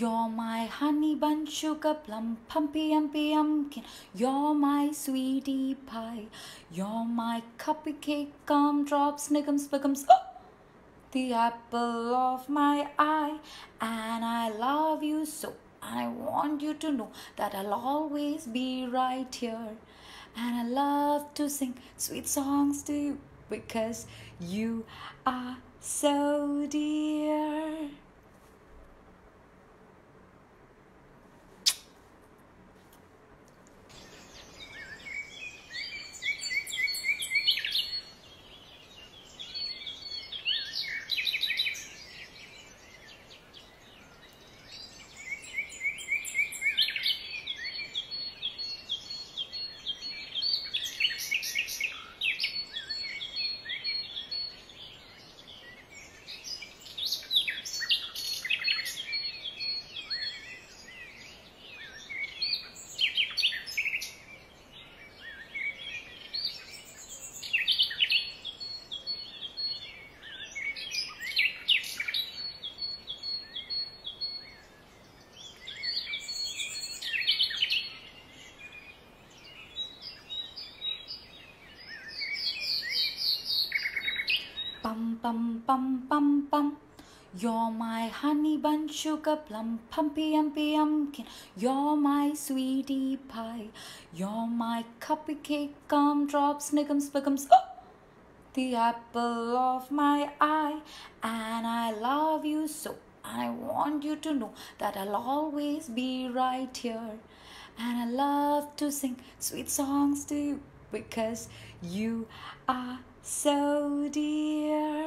You're my honey bun, sugar plum, pumpy umpy umkin. You're my sweetie pie. You're my cupcake, gumdrops, snickums, spickums. Oh! The apple of my eye. And I love you so. I want you to know that I'll always be right here. And I love to sing sweet songs to you because you are so dear. Pum pum pum pum pum, you're my honey bun, sugar plum, pumpy umpy umkin. You're my sweetie pie. You're my cupcake, gumdrops, snickums, spickums. Oh! The apple of my eye. And I love you so. I want you to know that I'll always be right here. And I love to sing sweet songs to you because you are so dear.